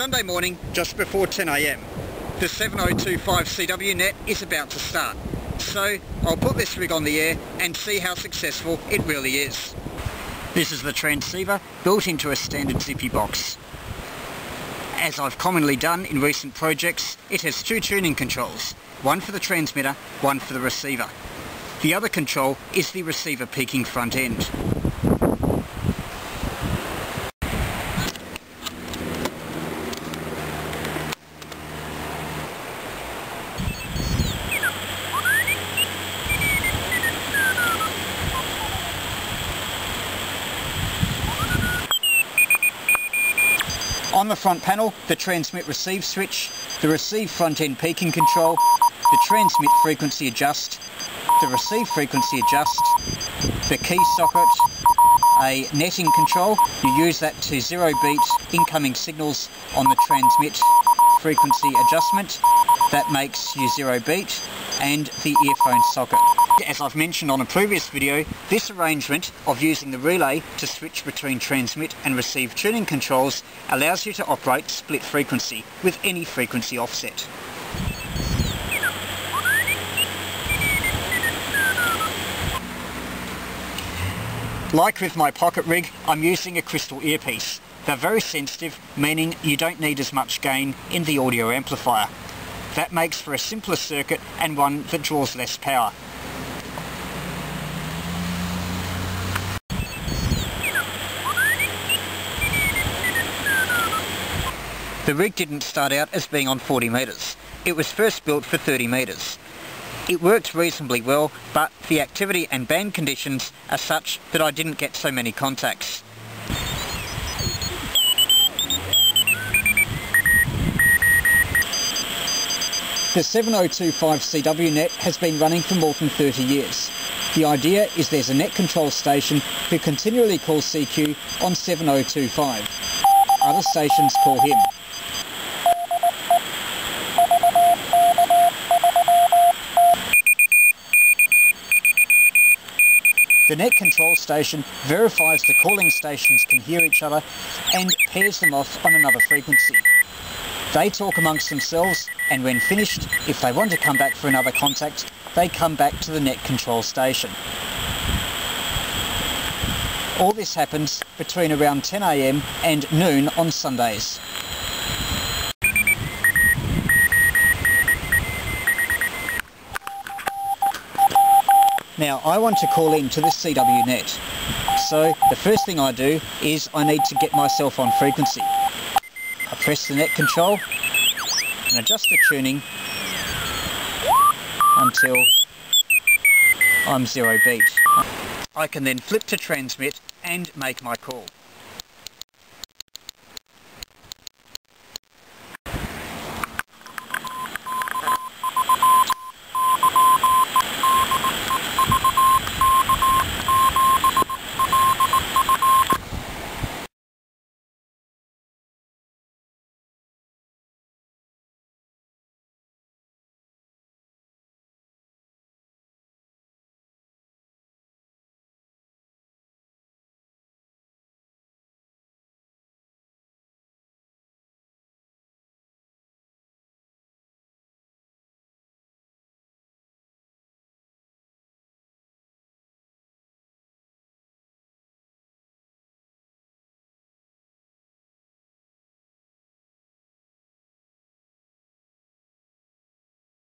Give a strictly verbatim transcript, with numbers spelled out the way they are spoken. Sunday morning, just before ten A M, the seven oh two five C W net is about to start. So I'll put this rig on the air and see how successful it really is. This is the transceiver built into a standard zippy box. As I've commonly done in recent projects, it has two tuning controls, one for the transmitter, one for the receiver. The other control is the receiver peaking front end. On the front panel, the transmit receive switch, the receive front end peaking control, the transmit frequency adjust, the receive frequency adjust, the key socket, a netting control. You use that to zero beat incoming signals on the transmit frequency adjustment. That makes you zero beat, and the earphone socket. As I've mentioned on a previous video, this arrangement of using the relay to switch between transmit and receive tuning controls allows you to operate split frequency with any frequency offset. Like with my pocket rig, I'm using a crystal earpiece. They're very sensitive, meaning you don't need as much gain in the audio amplifier. That makes for a simpler circuit and one that draws less power. The rig didn't start out as being on forty metres. It was first built for thirty metres. It worked reasonably well, but the activity and band conditions are such that I didn't get so many contacts. The seven oh two five C W net has been running for more than thirty years. The idea is there's a net control station who continually calls C Q on seven oh two five. Other stations call him. The net control station verifies the calling stations can hear each other and pairs them off on another frequency. They talk amongst themselves, and when finished, if they want to come back for another contact, they come back to the net control station. All this happens between around ten A M and noon on Sundays. Now, I want to call in to this C W net, so the first thing I do is I need to get myself on frequency. I press the net control and adjust the tuning until I'm zero beat. I can then flip to transmit and make my call.